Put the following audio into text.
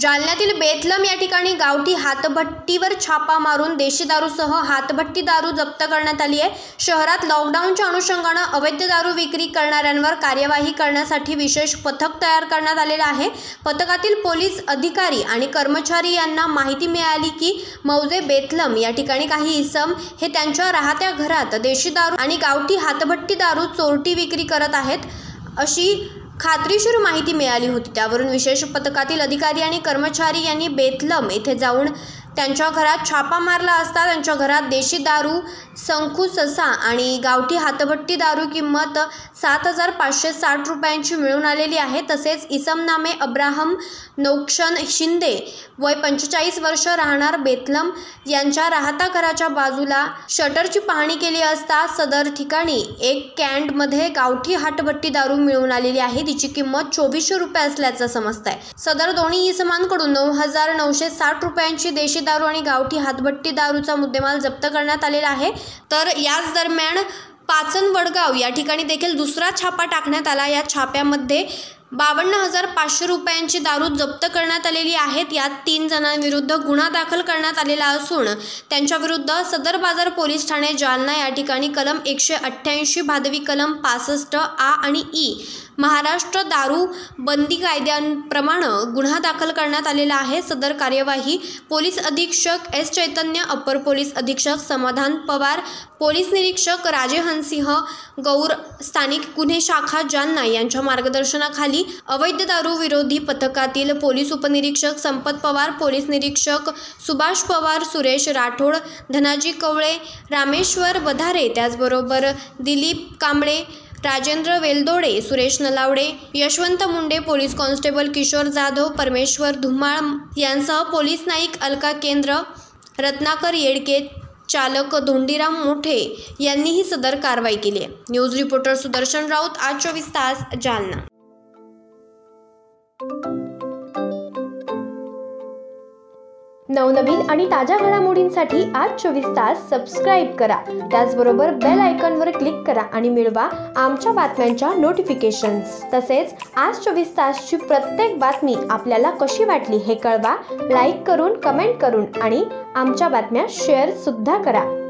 जालन्यातील Bethlehem या ठिकाणी गावठी हातभट्टीवर छापा मारून देशी दारूसह हातभट्टी दारू जप्त करण्यात आली आहे। शहरात लॉकडाऊनच्या अनुषंगाने अवैध दारू विक्री करणाऱ्यांवर कार्यवाही करण्यासाठी विशेष पथक तयार करण्यात आलेले आहे। पथकातील पोलीस अधिकारी आणि कर्मचारी यांना माहिती मिळाली की मौजे बेथलम या ठिकाणी काही इसम हे त्यांच्या राहत्या घरात देशी दारू आणि गावठी हातभट्टी दारू चोरटी विक्री करत आहेत अशी खात्रीशीर माहिती मिळाली होती। त्यावरून विशेष पथकातील अधिकारी आणि कर्मचारी यांनी बेथलम येथे जाऊन त्यांच्या घरात छापा मारला असता त्यांच्या घरात देशी दारू संखू ससा आणि गावठी हातभट्टी दारू किंमत 7560 रुपयांची मिळून आलेली आहे। तसेच इसमनामे अब्राहम नौक्षण शिंदे वय 45 वर्ष राहणार बेथलम यांच्या राहता घराच्या बाजूला शटरची पाहणी केली असता सदर ठिकाणी एक कॅन्डमध्ये गावठी हातभट्टी दारू मिळून आलेली आहे, तिची किंमत 2400 रुपये असल्याचं समजतंय। सदर दोन्ही इसमांकडून 9960 रुपयांची देशी दारू आणि गावठी हातभट्टी दारूचा मुद्देमाल जप्त करण्यात आलेला आहे। तर याच दरम्यान पाचन वडगाव या ठिकाणी देखील दुसरा छापा टाकण्यात आला। या छाप्यामध्ये 52,500 रुपयांची दारू जप्त करण्यात आलेली आहेत। यात 3 जणांविरुद्ध गुन्हा दाखल करण्यात आलेला असून त्यांच्याविरुद्ध सदर बाजार पोलीस ठाणे जालना या ठिकाणी कलम 188 भादवी कलम 65 आ आणि ई महाराष्ट्र दारू बंदी कायद्याप्रमाणे गुन्हा दाखल करण्यात आलेला आहे। सदर कार्यवाही पोलीस अधीक्षक S चैतन्य, अपर पोलीस अधीक्षक समाधान पवार, पोलीस निरीक्षक राजेहंस सिंह गौर, स्थानिक गुन्हे शाखा जालना यांच्या मार्गदर्शनाखाली अवैध दारू विरोधी पथकातील पोलीस उपनिरीक्षक संपत पवार, पोलीस निरीक्षक सुभाष पवार, सुरेश राठोड, धनाजी कवळे, रामेश्वर वधारे, त्याचबरोबर दिलीप कांबळे, राजेंद्र वेलदोडे, सुरेश नलावडे, यशवंत मुंडे, पोलीस कॉन्स्टेबल किशोर जाधव, परमेश्वर धुमाळ यांसह पोलीस नाईक अलका केंद्र, रत्नाकर येडके, चालक दोंडीराम मोठे यांनीही सदर कारवाई केली आहे। न्यूज रिपोर्टर सुदर्शन राऊत, आज 24 तास, जालना। नवनवीन आणि ताज्या घडामोडींसाठी आज 24 तास सबस्क्राइब करा, त्याचबरोबर बेल आयकॉनवर क्लिक करा आणि मिळवा आमच्या बातम्यांच्या नोटिफिकेशन्स। तसेच आज 24 तासची प्रत्येक बातमी आपल्याला कशी वाटली हे कळवा, लाईक करून, कमेंट करून आणि आमच्या बातम्या शेअर सुद्धा करा।